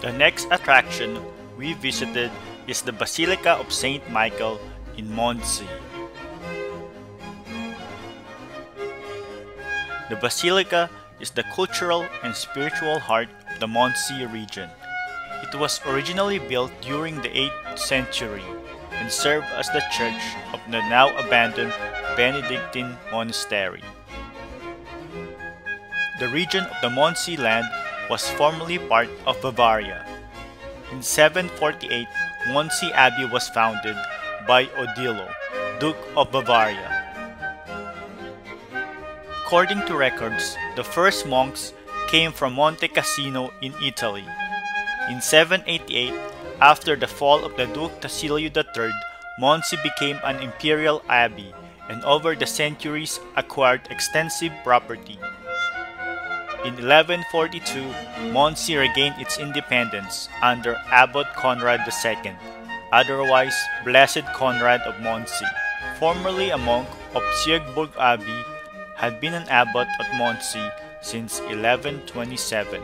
The next attraction we visited is the Basilica of Saint Michael in Mondsee. The Basilica is the cultural and spiritual heart of the Mondsee region. It was originally built during the 8th century and served as the church of the now abandoned Benedictine Monastery. The region of the Mondsee land was formerly part of Bavaria. In 748, Mondsee Abbey was founded by Odilo, Duke of Bavaria. According to records, the first monks came from Monte Cassino in Italy. In 788, after the fall of the Duke Tassilo III, Mondsee became an imperial abbey and over the centuries acquired extensive property. In 1142, Mondsee regained its independence under Abbot Conrad II, otherwise Blessed Conrad of Mondsee. Formerly a monk of Siegburg Abbey, had been an abbot at Mondsee since 1127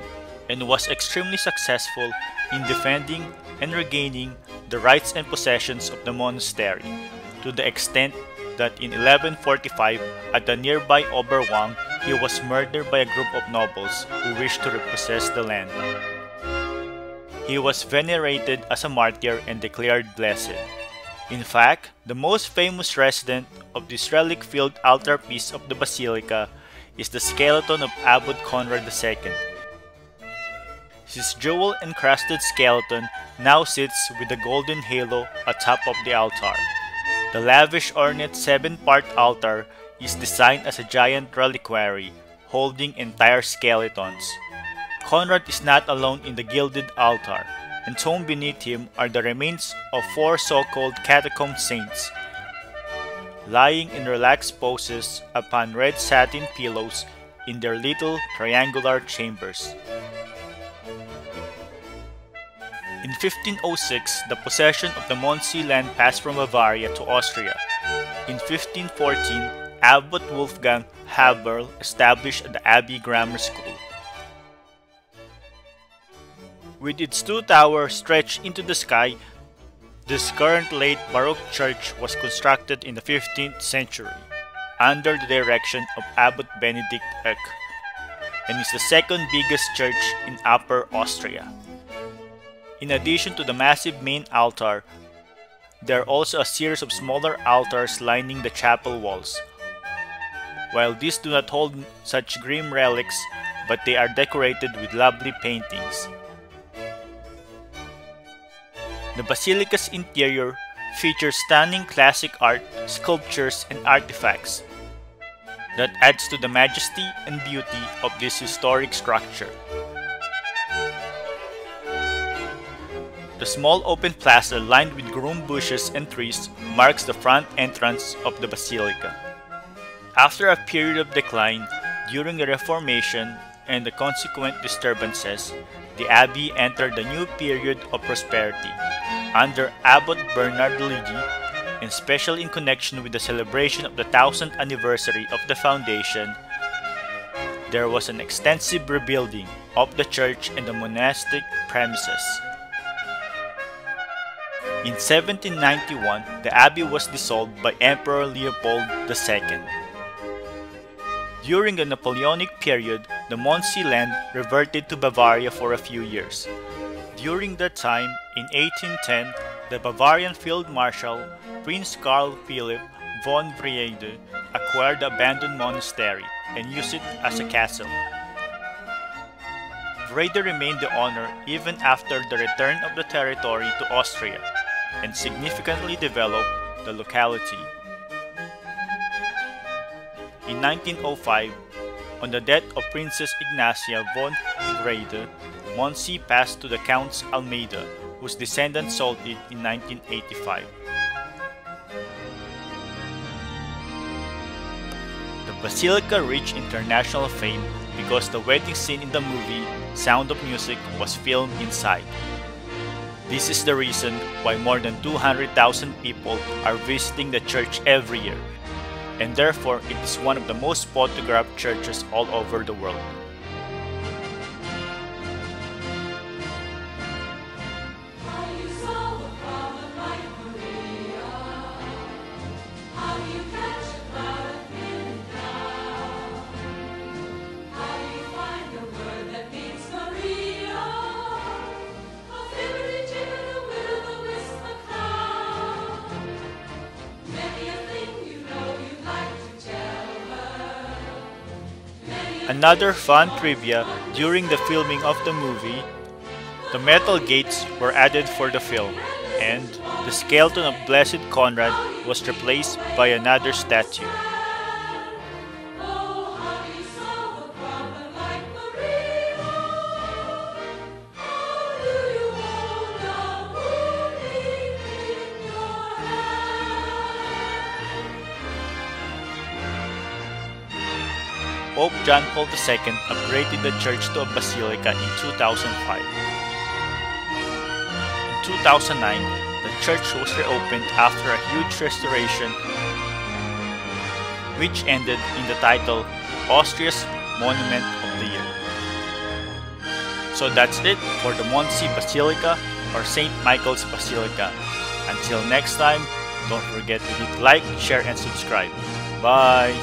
and was extremely successful in defending and regaining the rights and possessions of the monastery, to the extent that in 1145 at the nearby Oberwang, he was murdered by a group of nobles who wished to repossess the land. He was venerated as a martyr and declared blessed. In fact, the most famous resident of this relic-filled altarpiece of the basilica is the skeleton of Abbot Conrad II. His jewel-encrusted skeleton now sits with a golden halo atop of the altar. The lavish ornate seven-part altar is designed as a giant reliquary holding entire skeletons. Conrad is not alone in the gilded altar, and tomb beneath him are the remains of four so-called catacomb saints, lying in relaxed poses upon red satin pillows in their little triangular chambers. In 1506, the possession of the Mondsee land passed from Bavaria to Austria. In 1514, Abbot Wolfgang Haberl established the Abbey Grammar School. With its two towers stretched into the sky, this current late Baroque church was constructed in the 15th century under the direction of Abbot Benedict Eck and is the second biggest church in Upper Austria. In addition to the massive main altar, there are also a series of smaller altars lining the chapel walls. While these do not hold such grim relics, but they are decorated with lovely paintings. The basilica's interior features stunning classic art, sculptures, and artifacts that adds to the majesty and beauty of this historic structure. The small open plaza lined with grown bushes and trees marks the front entrance of the basilica. After a period of decline during the Reformation and the consequent disturbances, the abbey entered the new period of prosperity under Abbot Bernard Liddy, and especially in connection with the celebration of the 1000th anniversary of the foundation, there was an extensive rebuilding of the church and the monastic premises. In 1791, the abbey was dissolved by Emperor Leopold II. During the Napoleonic period, the Mondsee land reverted to Bavaria for a few years. During that time, in 1810, the Bavarian Field Marshal Prince Karl Philipp von Vrede acquired the abandoned monastery and used it as a castle. Vrede remained the owner even after the return of the territory to Austria and significantly developed the locality. In 1905, on the death of Princess Ignacia von Greide, Mondsee passed to the Counts Almeida, whose descendants sold it in 1985. The basilica reached international fame because the wedding scene in the movie The Sound of Music was filmed inside. This is the reason why more than 200,000 people are visiting the church every year, and therefore it is one of the most photographed churches all over the world. Another fun trivia: during the filming of the movie, the metal gates were added for the film, and the skeleton of Blessed Conrad was replaced by another statue. Pope John Paul II upgraded the church to a basilica in 2005. In 2009, the church was reopened after a huge restoration, which ended in the title Austria's Monument of the Year. So that's it for the Mondsee Basilica or St. Michael's Basilica. Until next time, don't forget to hit like, share, and subscribe. Bye!